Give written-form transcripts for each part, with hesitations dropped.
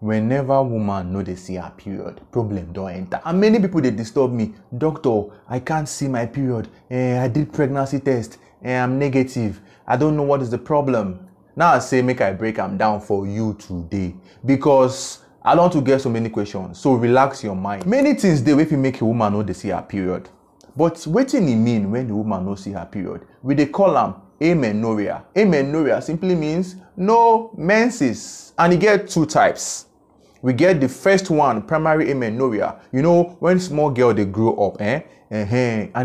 whenever woman no dey see her period, problem don enter. And many people dey disturb me, doctor, I can't see my period, I did pregnancy test, I'm negative, I don't know what is the problem. Now I say make I break am down for you today, because I don't want to get so many questions. So relax your mind. Many things dey wey fit make a woman no dey see her period, but wetin e mean when the woman no see her period? We dey call am amenorrhea. Amenorrhea simply means no menses, and e get two types. We get the first one, primary amenorrhea. You know, when small girl dey grow up, and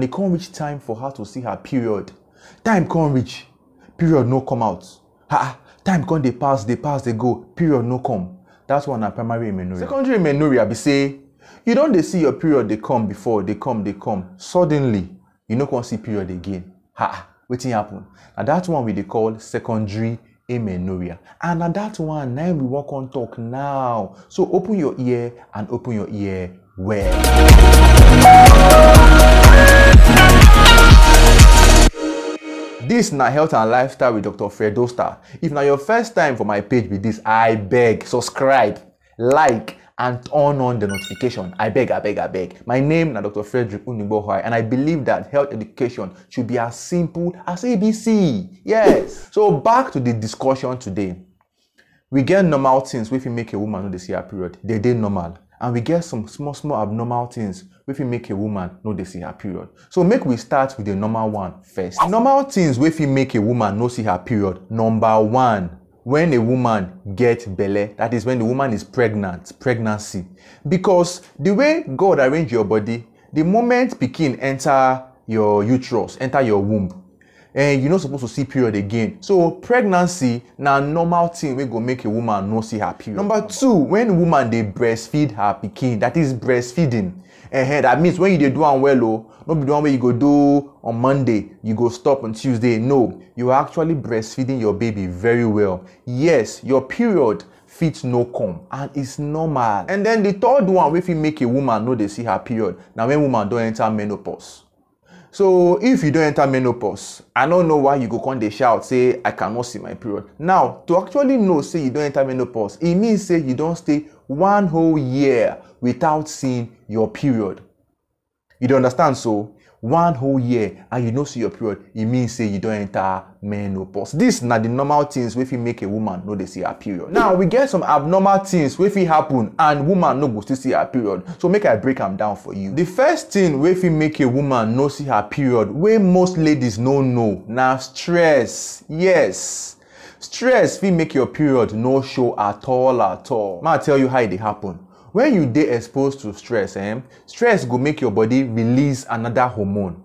e come reach time for her to see her period. Time come reach, period no come out. Time come dey pass dey go, period no come. That's one na primary amenorrhea. Secondary amenorrhea be say you don dey see your period dey come before, dey come. Suddenly, you no come see period again. Wetin happen? Now that one we dey call secondary amenorrhea. And na that one now we wan come talk now. So open your ear and open your ear well. This na Health and Lifestyle with Dr. Fredostar. If na your first time for my page with this, I beg, subscribe, like, and turn on the notification. I beg. My name na Dr. Frederick Unibehai, and I believe that health education should be as simple as ABC. Yes. So back to the discussion today. We get normal things wey fit make a woman no dey see her period. They dey normal. And we get some small abnormal things wey fit make a woman no dey see her period. So make we start with the normal one first. Normal things wey fit make a woman no see her period. Number one, when a woman gets belle, that is when the woman is pregnant, pregnancy. Because the way God arrange your body, the moment pikin enter your uterus, enter your womb, and you're not supposed to see period again. So pregnancy na normal thing wey go make a woman no see her period. Number two, when a woman dey breastfeed her pikin, that is breastfeeding. That means when you dey do am well, no be the one wey you go do on Monday, you go stop on Tuesday. No, you are actually breastfeeding your baby very well. Yes, your period fit no come, and it's normal. And then the third one wey fit make a woman no dey see her period, na when woman don enter menopause. So if you don enter menopause, I don't know why you go come dey shout say I cannot see my period. Now, to actually know say you don enter menopause, it means say you don stay one whole year without seeing your period. You don't understand? So one whole year and you no see your period, it means say you don enter menopause. This na the normal things wey fit make a woman no dey see her period. Now we get some abnormal things wey fit happen and woman no go still see her period. So make I break am down for you. The first thing wey fit make a woman no see her period, wey most ladies no know, na stress. Yes, stress fit make your period no show at all. May I tell you how it dey happen? When you dey exposed to stress, stress go make your body release another hormone.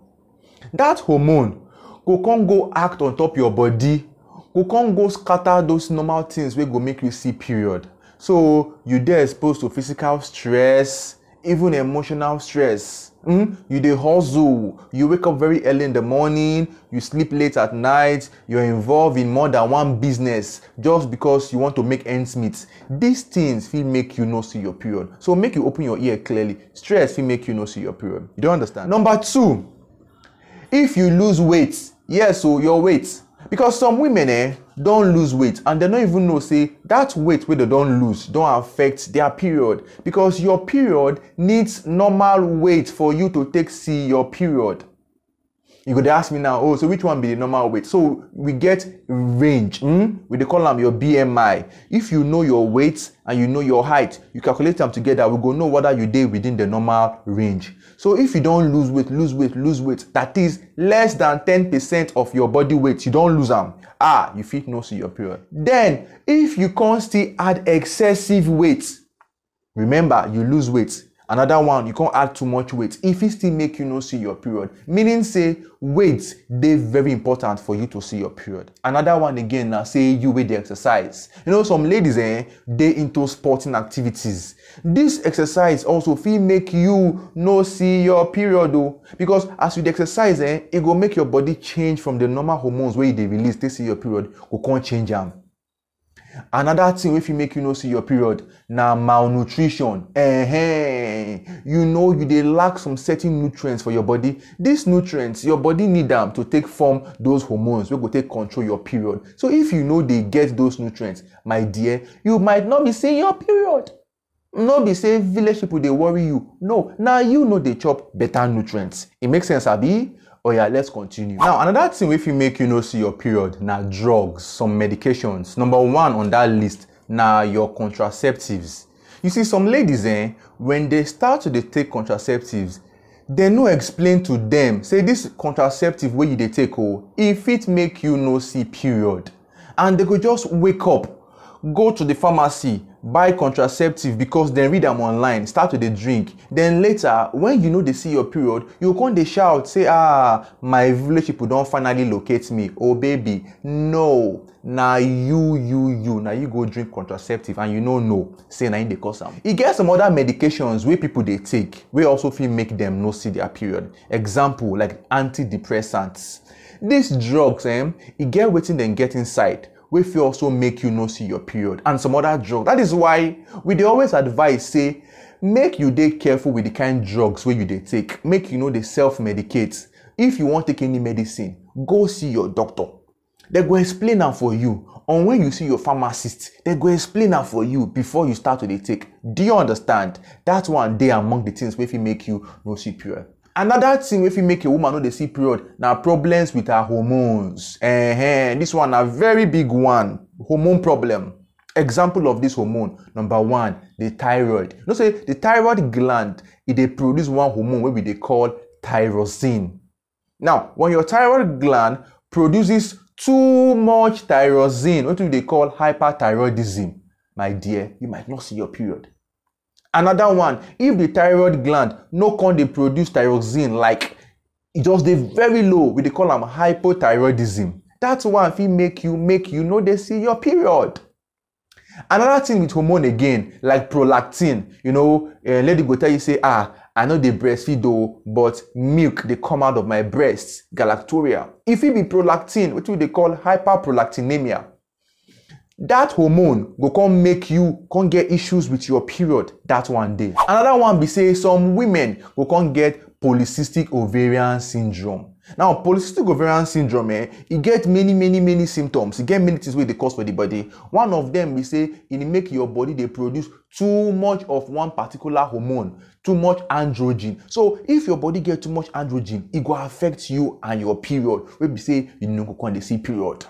That hormone go come go act on top your body, go come go scatter those normal things wey go make you see period. So you dey exposed to physical stress, even emotional stress. You dey hustle, you wake up very early in the morning, you sleep late at night, you're involved in more than one business just because you want to make ends meet. These things fit make you no see your period. So make you open your ear clearly. Stress fit make you no see your period. You don't understand? Number two, if you lose weight, yes, so your weight. Because some women don't lose weight and they don't even know say that weight wey they don't lose don't affect their period, because your period needs normal weight for you to take see your period. You could ask me now, oh, so which one be the normal weight? So we get range. We dey call am your BMI. If you know your weight and you know your height, you calculate them together, we go know whether you dey within the normal range. So if you don't lose weight, that is less than 10% of your body weight, you don't lose am, you fit no see your period. Then if you come still add excessive weight, remember you lose weight, another one, you can't add too much weight, if it still make you no see your period, meaning say weight dey very important for you to see your period. Another one again na say you wey dey exercise. You know, some ladies dey into sporting activities. This exercise also fit make you no see your period because as you dey exercise, it go make your body change from the normal hormones wey you dey release take see your period, go come change am. Another thing if you make you no see your period na malnutrition. You know you dey lack some certain nutrients for your body. These nutrients your body need them to take form those hormones wey go take control your period. So if you know they get those nutrients, my dear, you might not be seeing your period. No be say village people dey worry you. No, now you know they chop better nutrients. It makes sense, abi? Oh yeah, let's continue. Now, another thing if you make you no see your period na drugs, some medications. Number one on that list na your contraceptives. You see, some ladies, when they start to take contraceptives, they no explain to them, say this contraceptive wey you dey take, oh, if it make you no see period. And they could just wake up, go to the pharmacy, buy contraceptive because then read them online, start to the drink. Then later, when you know they see your period, you come they shout, say, ah, my village people don't finally locate me. Oh, baby, no. Now you. Now you go drink contraceptive and you no. Say now in the cause am. It gets some other medications where people they take, we also feel make them no see their period. Example, like antidepressants. These drugs, it get waiting then get inside. We feel also make you no see your period and some other drugs. That is why we dey always advise say make you dey careful with the kind drugs where you dey take. Make you know they self-medicate. If you want take any medicine, go see your doctor. They go explain that for you. And when you see your pharmacist, they go explain that for you before you start to dey take. Do you understand? That's one day among the things wey fit make you no see period. Another thing if you make a woman know they see period now problems with her hormones. This one a very big one. Hormone problem. Example of this hormone, number one, the thyroid. You know, say the thyroid gland, they produce one hormone which they call tyrosine. Now, when your thyroid gland produces too much tyrosine, what do they call hyperthyroidism? My dear, you might not see your period. Another one, if the thyroid gland no con they produce tyrosine, like it just they very low, we they call them hypothyroidism. That's why if it make you know they see your period. Another thing with hormone again, like prolactin, you know, lady go tell you say, ah, I know they breastfeed though, but milk they come out of my breasts, galactorrhea. If it be prolactin, which they call hyperprolactinemia. That hormone go come make you come get issues with your period that one day. Another one be say some women go come get polycystic ovarian syndrome. Now, polycystic ovarian syndrome, it get many symptoms. It get many things wey dey cause for the body. One of them be say it make your body they produce too much of one particular hormone, too much androgen. So if your body get too much androgen, it go affect you and your period. We be say you no go come dey see period.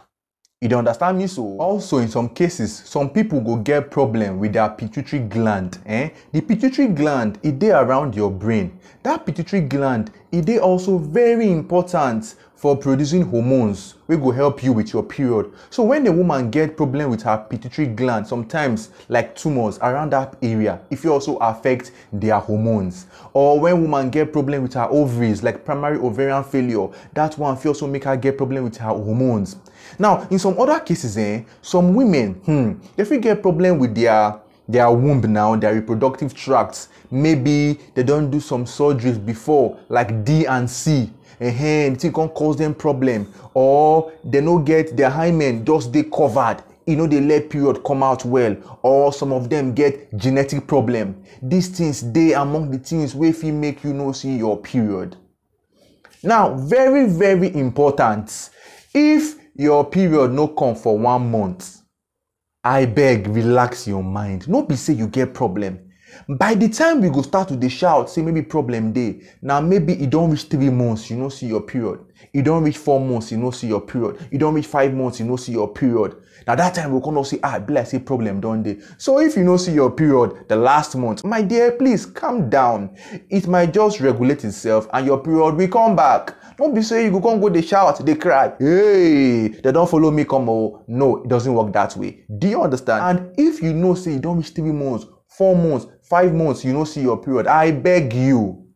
You don't understand me so? Also, in some cases, some people go get problem with their pituitary gland. The pituitary gland, it dey around your brain. That pituitary gland, it dey also very important for producing hormones. We go help you with your period. So when a woman get problem with her pituitary gland, sometimes like tumors around that area, if you also affect their hormones. Or when woman get problem with her ovaries, like primary ovarian failure, that one feel also make her get problem with her hormones. Now, in some other cases, some women, they feel get problem with their womb now, their reproductive tracts. Maybe they don't do some surgeries before, like D and C. It can cause them problem. Or they no get their hymen just they covered. You know, they let period come out well. Or some of them get genetic problem. These things, they among the things wey fit make you no see your period. Now, very important. If your period no come for 1 month, I beg, relax your mind. No be say you get problem. By the time we go start to dey shout, say maybe problem dey. Now maybe it don't reach 3 months, you no see your period. It don't reach 4 months, you no see your period. It don't reach 5 months, you no see your period. Now that time we cannot say, ah, be like say problem don't dey. So if you no see your period the last month, my dear, please calm down. It might just regulate itself, and your period will come back. Don't be saying you can't go they shout, they cry, hey, they don't follow me, come on. No, it doesn't work that way. Do you understand? And if you know, say you don't reach 3 months, 4 months, 5 months, you know, see your period, I beg you,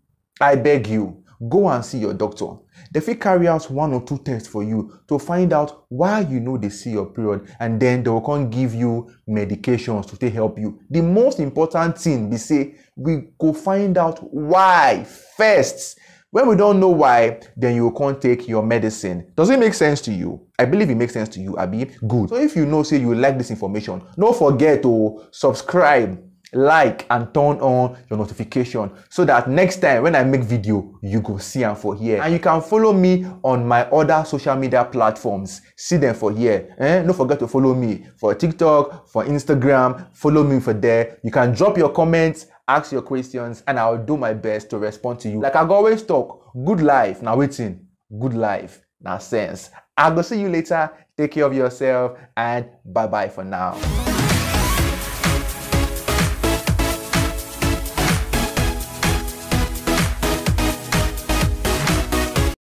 go and see your doctor. They fit carry out 1 or 2 tests for you to find out why you know they see your period, and then they will come give you medications to help you. The most important thing they say, we go find out why first. When we don't know why, then you can't take your medicine. Does it make sense to you? I believe it makes sense to you, Abi. Good. So if you know, say you like this information, don't forget to subscribe, like, and turn on your notification so that next time when I make video, you go see am for here. And you can follow me on my other social media platforms. See them for here. Don't forget to follow me for TikTok, for Instagram. Follow me for there. You can drop your comments, ask your questions, and I'll do my best to respond to you. Like I go always talk, good life now waiting, good life now sense. I'll go see you later. Take care of yourself and bye bye for now.